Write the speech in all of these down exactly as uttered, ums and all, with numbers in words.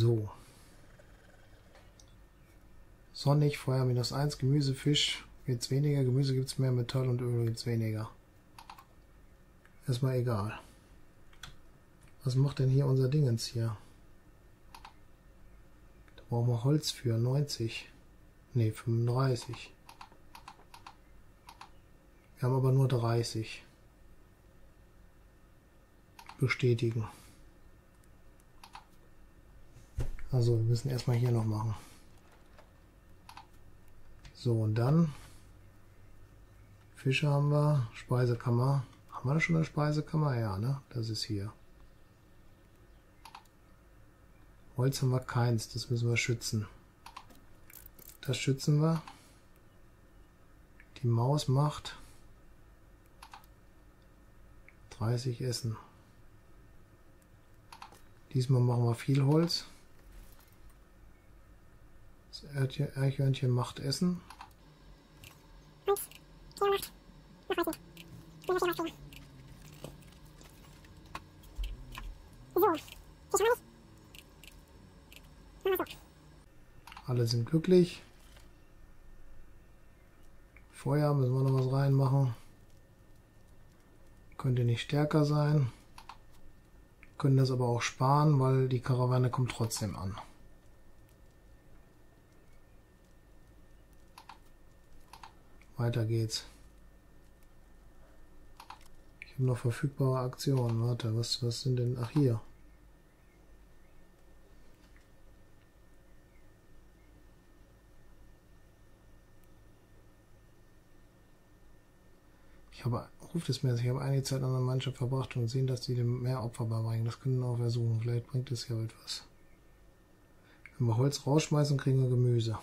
So. Sonnig, Feuer minus eins, Gemüse, Fisch gibt es weniger, Gemüse gibt es mehr, Metall und Öl gibt es weniger. Erstmal egal. Was macht denn hier unser Dingens hier? Da brauchen wir Holz für neunzig. Ne, fünfunddreißig. Wir haben aber nur dreißig. Bestätigen. Also wir müssen erstmal hier noch machen. So, und dann Fische haben wir, Speisekammer. Haben wir da schon eine Speisekammer? Ja, ne? Das ist hier. Holz haben wir keins, das müssen wir schützen. Das schützen wir. Die Maus macht dreißig Essen. Diesmal machen wir viel Holz. Das Eichhörnchen macht Essen. Alle sind glücklich. Feuer müssen wir noch was reinmachen. Könnte nicht stärker sein. Können das aber auch sparen, weil die Karawane kommt trotzdem an. Weiter geht's. Ich habe noch verfügbare Aktionen. Warte, was, was sind denn... Ach, hier. Ich habe, ruft es mir, ich habe einige Zeit an der Mannschaft verbracht und sehen, dass die dem mehr Opfer beibringen. Das können wir auch versuchen. Vielleicht bringt es ja etwas. Wenn wir Holz rausschmeißen, kriegen wir Gemüse.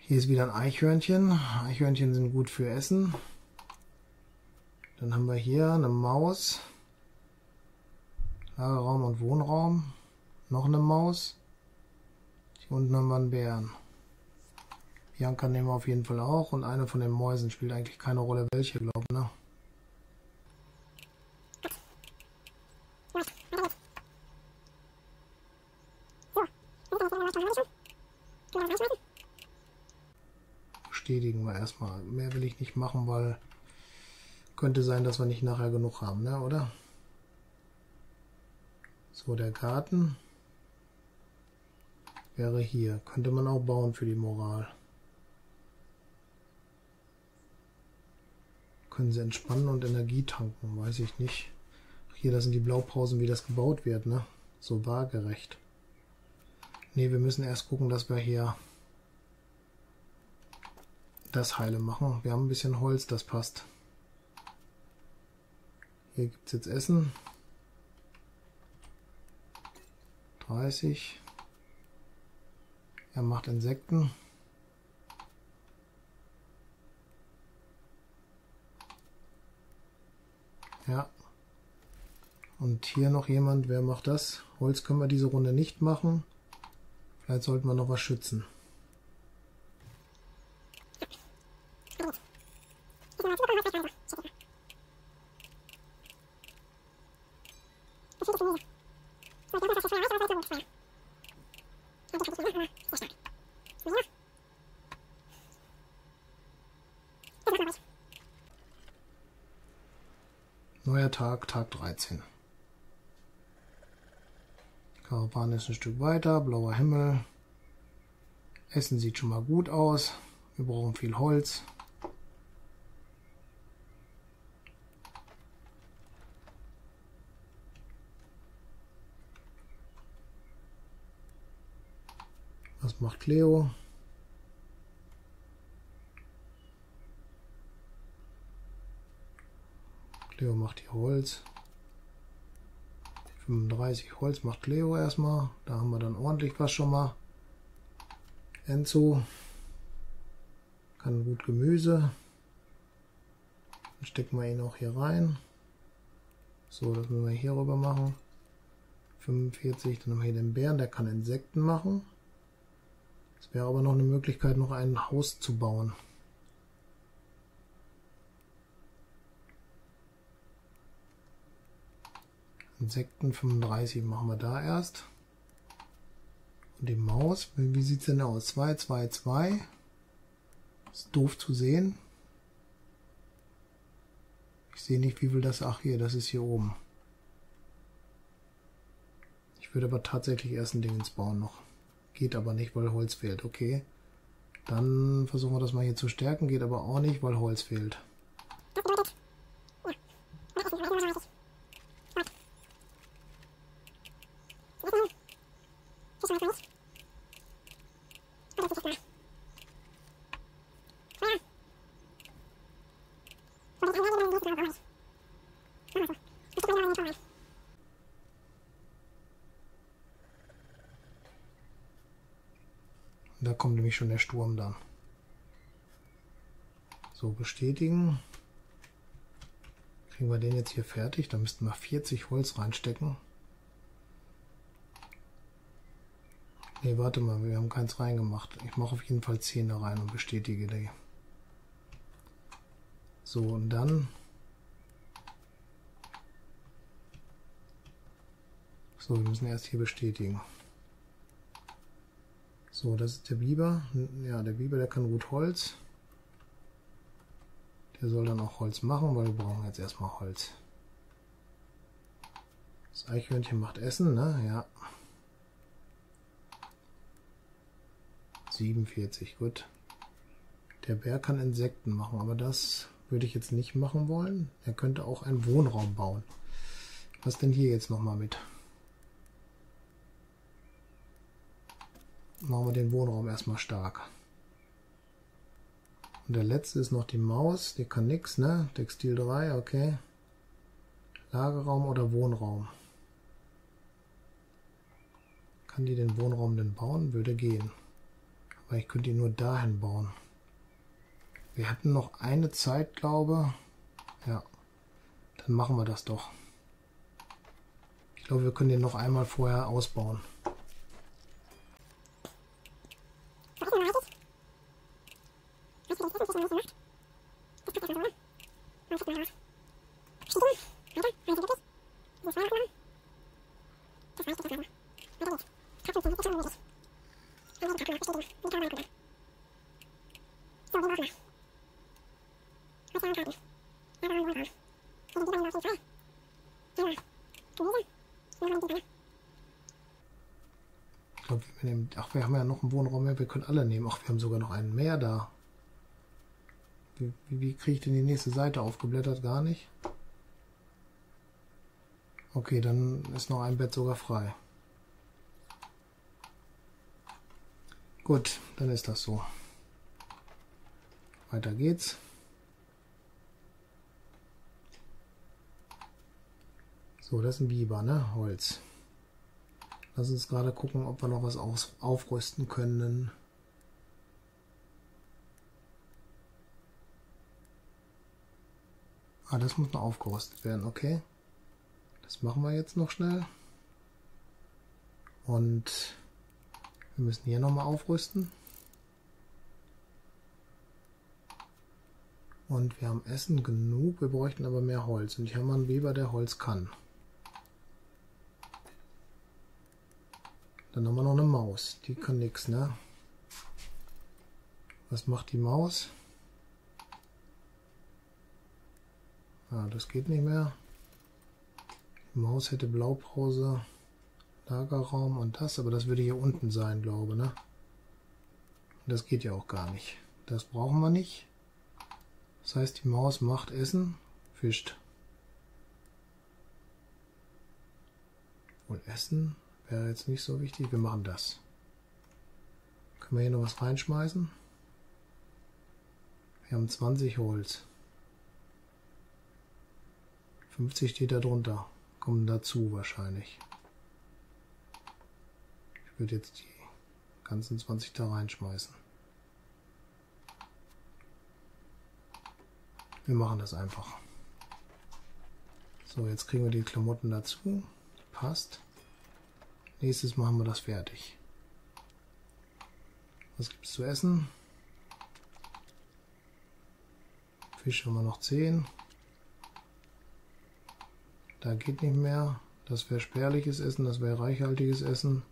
Hier ist wieder ein Eichhörnchen. Eichhörnchen sind gut für Essen. Dann haben wir hier eine Maus, Lagerraum und Wohnraum, noch eine Maus, hier unten haben wir einen Bären. Bianca nehmen wir auf jeden Fall auch und eine von den Mäusen, spielt eigentlich keine Rolle welche, glaube ich, ne? Bestätigen wir erstmal, mehr will ich nicht machen, weil... Könnte sein, dass wir nicht nachher genug haben, ne, oder? So, der Garten wäre hier. Könnte man auch bauen für die Moral. Können sie entspannen und Energie tanken, weiß ich nicht. Hier, das sind die Blaupausen, wie das gebaut wird, ne? So waagerecht. Ne, wir müssen erst gucken, dass wir hier das Heile machen. Wir haben ein bisschen Holz, das passt. Hier gibt es jetzt Essen. dreißig. Er macht Insekten. Ja. Und hier noch jemand. Wer macht das? Holz können wir diese Runde nicht machen. Vielleicht sollten wir noch was schützen. Neuer Tag, Tag dreizehn. Karawane ist ein Stück weiter, blauer Himmel. Essen sieht schon mal gut aus. Wir brauchen viel Holz. Was macht Cleo? Cleo macht hier Holz. fünfunddreißig Holz macht Cleo erstmal. Da haben wir dann ordentlich was schon mal. Enzo kann gut Gemüse. Dann stecken wir ihn auch hier rein. So, das müssen wir hier rüber machen. fünfundvierzig, dann haben wir hier den Bären, der kann Insekten machen. Es wäre aber noch eine Möglichkeit, noch ein Haus zu bauen. Insekten fünfunddreißig machen wir da erst. Und die Maus, wie sieht es denn aus? zwei, zwei, zwei. Ist doof zu sehen. Ich sehe nicht, wie viel das... Ach hier, das ist hier oben. Ich würde aber tatsächlich erst ein Dingens bauen noch. Geht aber nicht, weil Holz fehlt. Okay. Dann versuchen wir das mal hier zu stärken. Geht aber auch nicht, weil Holz fehlt. Da kommt nämlich schon der Sturm dann. So, bestätigen. Kriegen wir den jetzt hier fertig? Da müssten wir vierzig Holz reinstecken. Ne, warte mal, wir haben keins reingemacht. Ich mache auf jeden Fall zehn da rein und bestätige die. So, und dann... So, wir müssen erst hier bestätigen. So, das ist der Biber. Ja, der Biber, der kann gut Holz. Der soll dann auch Holz machen, weil wir brauchen jetzt erstmal Holz. Das Eichhörnchen macht Essen, ne? Ja. siebenundvierzig, gut. Der Bär kann Insekten machen, aber das würde ich jetzt nicht machen wollen. Er könnte auch einen Wohnraum bauen. Was denn hier jetzt nochmal mit? Machen wir den Wohnraum erstmal stark. Und der letzte ist noch die Maus, die kann nichts, ne? Textil drei, okay. Lagerraum oder Wohnraum? Kann die den Wohnraum denn bauen? Würde gehen. Aber ich könnte ihn nur dahin bauen. Wir hatten noch eine Zeit, glaube ich. Ja, dann machen wir das doch. Ich glaube, wir können den noch einmal vorher ausbauen. Ich glaube, wir nehmen, ach, wir haben ja noch einen Wohnraum mehr, wir können alle nehmen. Ach, wir haben sogar noch einen mehr da. Wie, wie, wie kriege ich denn die nächste Seite aufgeblättert? Gar nicht. Okay, dann ist noch ein Bett sogar frei. Gut, dann ist das so. Weiter geht's. So, das ist ein Biber, ne? Holz. Lass uns gerade gucken, ob wir noch was aus aufrüsten können. Ah, das muss noch aufgerüstet werden, okay. Das machen wir jetzt noch schnell. Und wir müssen hier nochmal aufrüsten. Und wir haben Essen genug, wir bräuchten aber mehr Holz. Und hier haben wir einen Weber, der Holz kann. Dann haben wir noch eine Maus, die kann nichts, ne? Was macht die Maus? Ah, das geht nicht mehr. Die Maus hätte Blaupause, Lagerraum und das, aber das würde hier unten sein, glaube ich, ne? Das geht ja auch gar nicht. Das brauchen wir nicht. Das heißt, die Maus macht Essen, fischt. Und Essen wäre jetzt nicht so wichtig. Wir machen das. Können wir hier noch was reinschmeißen? Wir haben zwanzig Holz. fünfzig steht da drunter. Kommen dazu wahrscheinlich. Ich würde jetzt die ganzen zwanzig da reinschmeißen. Wir machen das einfach. So, jetzt kriegen wir die Klamotten dazu. Passt. Nächstes machen wir das fertig. Was gibt es zu essen? Fisch haben wir noch zehn. Da geht nicht mehr. Das wäre spärliches Essen, das wäre reichhaltiges Essen.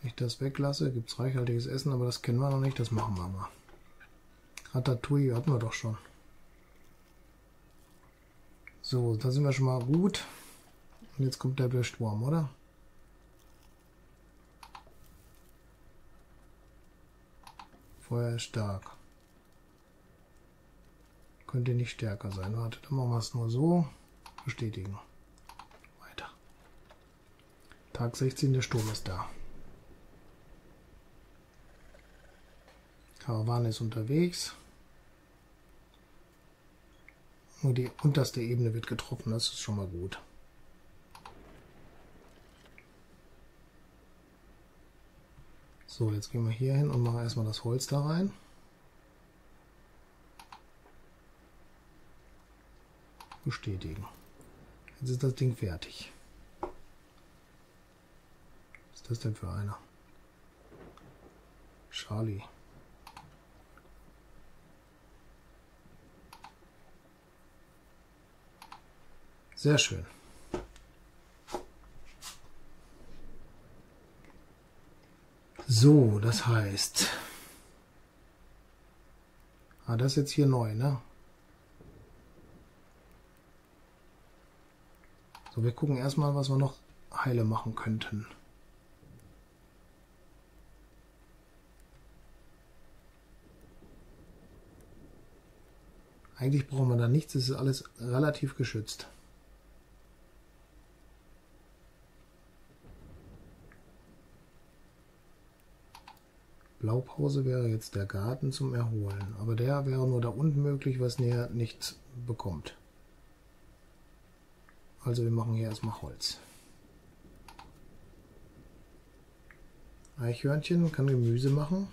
Wenn ich das weglasse, gibt es reichhaltiges Essen, aber das kennen wir noch nicht, das machen wir mal. Ratatouille hatten wir doch schon. So, da sind wir schon mal gut. Und jetzt kommt der Blechwurm, oder? Feuer ist stark. Könnte nicht stärker sein. Warte, dann machen wir es nur so. Bestätigen. Weiter. Tag sechzehn, der Sturm ist da. Karawane ist unterwegs. Nur die unterste Ebene wird getroffen, das ist schon mal gut. So, jetzt gehen wir hier hin und machen erstmal das Holz da rein. Bestätigen. Jetzt ist das Ding fertig. Was ist das denn für einer? Charlie. Sehr schön. So, das heißt... Ah, das ist jetzt hier neu, ne? So, wir gucken erstmal, was wir noch heile machen könnten. Eigentlich brauchen wir da nichts, es ist alles relativ geschützt. Blaupause wäre jetzt der Garten zum Erholen, aber der wäre nur da unten möglich, was näher nichts bekommt. Also wir machen hier erstmal Holz. Eichhörnchen kann Gemüse machen.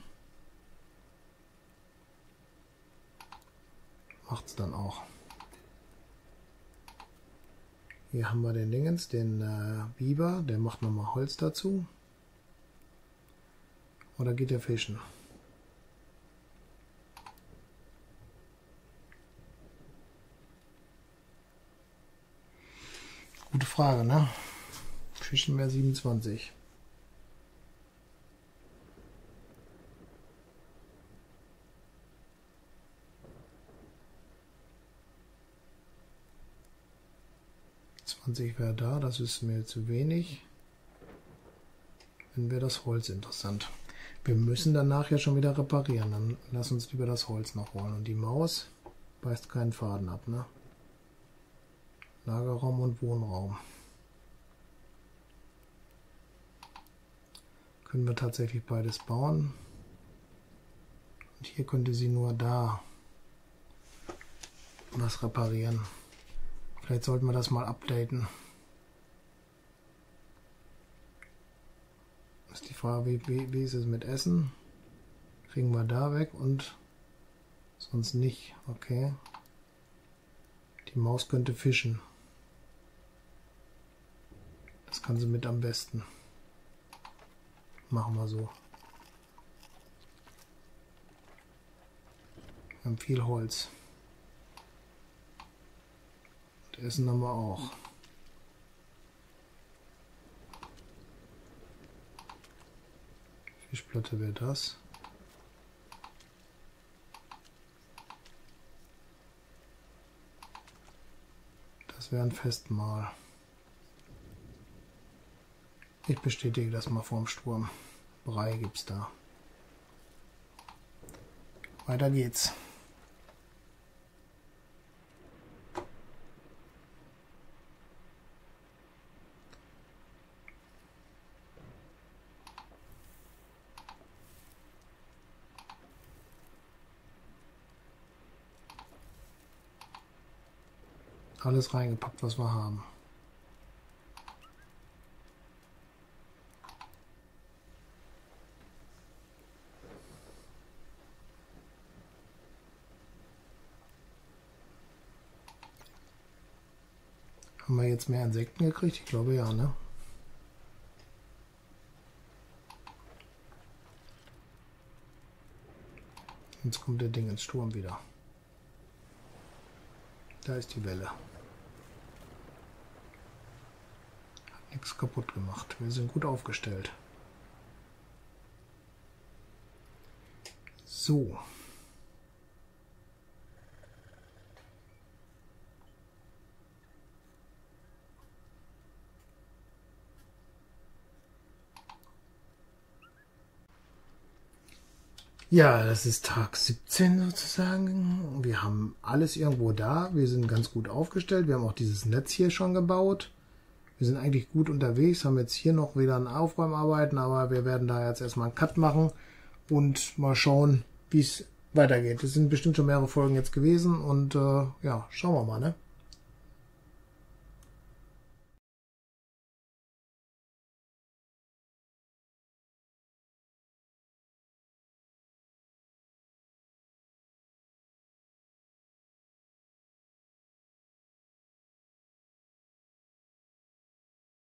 Macht's dann auch. Hier haben wir den Dingens, den äh, Biber, der macht nochmal Holz dazu. Oder geht der fischen? Gute Frage, ne? Fischen mehr siebenundzwanzig. zwanzig wäre da, das ist mir zu wenig. Dann wäre das Holz interessant. Wir müssen danach ja schon wieder reparieren, dann lass uns lieber das Holz noch holen. Und die Maus beißt keinen Faden ab, ne? Lagerraum und Wohnraum. Können wir tatsächlich beides bauen. Und hier könnte sie nur da was reparieren. Vielleicht sollten wir das mal updaten. Ist die Frage, wie, wie, wie ist es mit Essen? Kriegen wir da weg und sonst nicht. Okay. Die Maus könnte fischen. Das kann sie mit am besten. Machen wir so. Wir haben viel Holz. Und Essen haben wir auch. Fischplatte wäre das. Das wäre ein Festmahl. Ich bestätige das mal vorm Sturm. Brei gibt's da. Weiter geht's. Alles reingepackt, was wir haben. Haben wir jetzt mehr Insekten gekriegt? Ich glaube ja, ne? Jetzt kommt der Ding ins Sturm wieder. Da ist die Welle. Hat nichts kaputt gemacht. Wir sind gut aufgestellt. So. Ja, das ist Tag siebzehn sozusagen. Wir haben alles irgendwo da. Wir sind ganz gut aufgestellt. Wir haben auch dieses Netz hier schon gebaut. Wir sind eigentlich gut unterwegs. Haben jetzt hier noch wieder ein Aufräumarbeiten, aber wir werden da jetzt erstmal einen Cut machen und mal schauen, wie es weitergeht. Es sind bestimmt schon mehrere Folgen jetzt gewesen und äh, ja, schauen wir mal, ne?